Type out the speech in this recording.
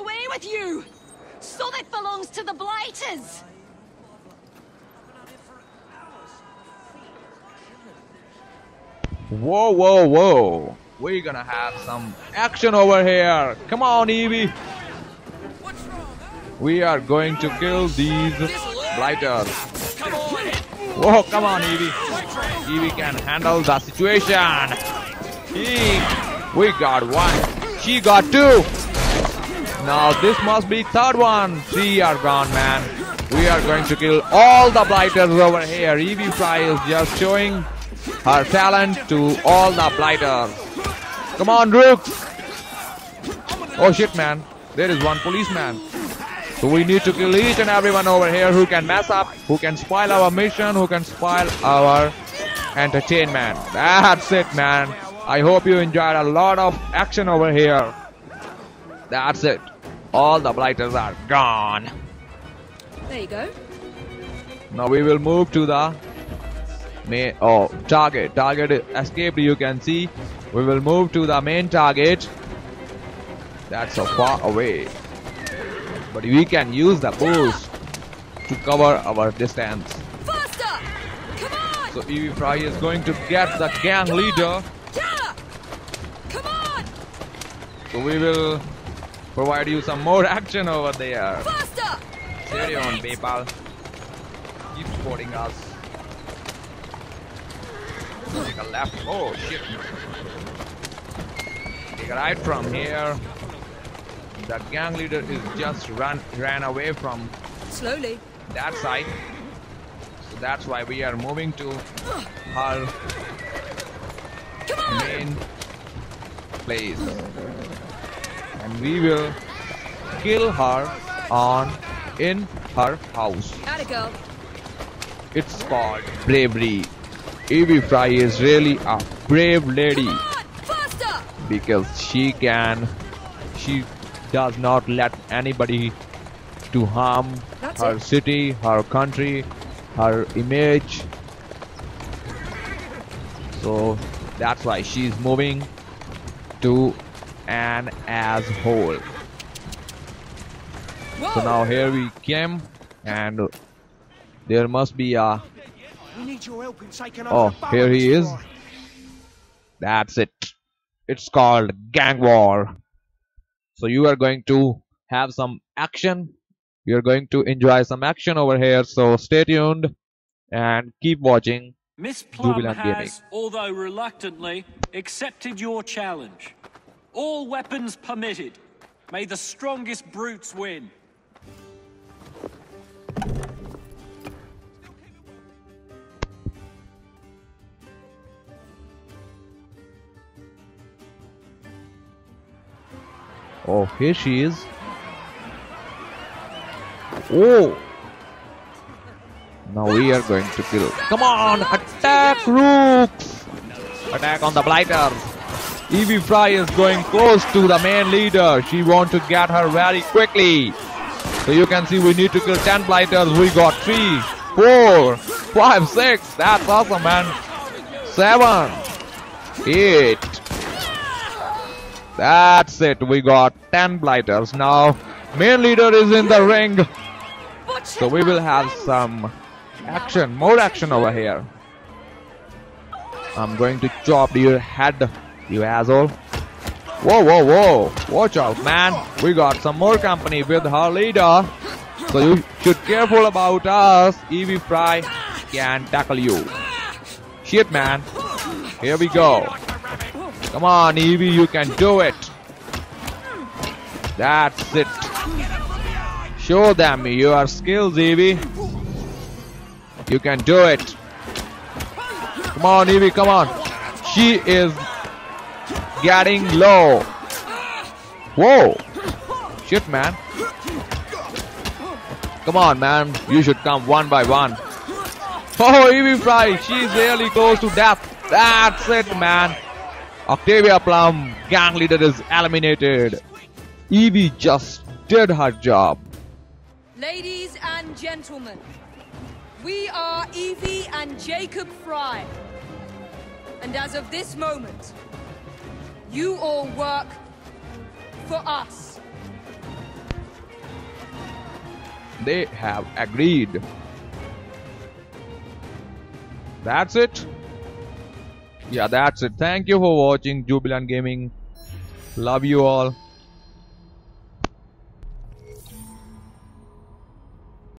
away with you! Sonic belongs to the Blighters! Whoa, whoa, whoa! We're gonna have some action over here! Come on, Evie! We are going to kill these Blighters. Whoa, come on, Evie! Evie can handle the situation! We got one! She got two! Now this must be third one! Three are gone, man! We are going to kill all the Blighters over here! Evie Frye is just showing her talent to all the Blighters. Come on, Rook! Oh shit, man. There is one policeman. So we need to kill each and everyone over here who can mess up, who can spoil our mission, who can spoil our entertainment. That's it, man. I hope you enjoyed a lot of action over here. That's it. All the Blighters are gone. There you go. Now we will move to the... target escaped, you can see. We will move to the main target. That's so far away, but we can use the boost to cover our distance. Come on. So Evie Frye is going to get the gang leader. Come on. So we will provide you some more action over there. Carry on, PayPal. Keep supporting us. Take a left. Oh shit. Take a right from here. The gang leader is just ran away from slowly that side. So that's why we are moving to her main place. And we will kill her in her house. Atta girl. It's called bravery. Evie Frye is really a brave lady because she does not let anybody to harm her city, her country, her image. So that's why she's moving to an asshole. Whoa. So now here we came and there must be a... We need your help in taking over. Oh, here he is. That's it. It's called gang war. So you are going to have some action. You are going to enjoy some action over here. So stay tuned and keep watching. Miss Plum Jubilant has, Gaming. Although reluctantly, accepted your challenge. All weapons permitted. May the strongest brutes win. Oh, here she is. Oh! Now we are going to kill. Come on! Attack Rooks! Attack on the Blighters! Evie Frye is going close to the main leader. She wants to get her very quickly. So you can see we need to kill 10 Blighters. We got 3, 4, 5, 6. That's awesome, man. 7, 8. That's it, we got 10 Blighters. Now, main leader is in the ring. So we will have some action, more action over here. I'm going to chop your head, you asshole. Whoa, whoa, whoa. Watch out, man. We got some more company with her leader. So you should be careful about us. Evie Frye can tackle you. Shit, man. Here we go. Come on, Evie, you can do it. That's it. Show them your skills, Evie. You can do it. Come on, Evie, come on. She is getting low. Whoa. Shit, man. Come on, man. You should come one by one. Oh, Evie Frye, she's really close to death. That's it, man. Octavia Plum, gang leader, is eliminated. Evie just did her job. Ladies and gentlemen, we are Evie and Jacob Fry. And as of this moment, you all work for us. they have agreed. That's it. Yeah, that's it. Thank you for watching Jubilant Gaming. Love you all.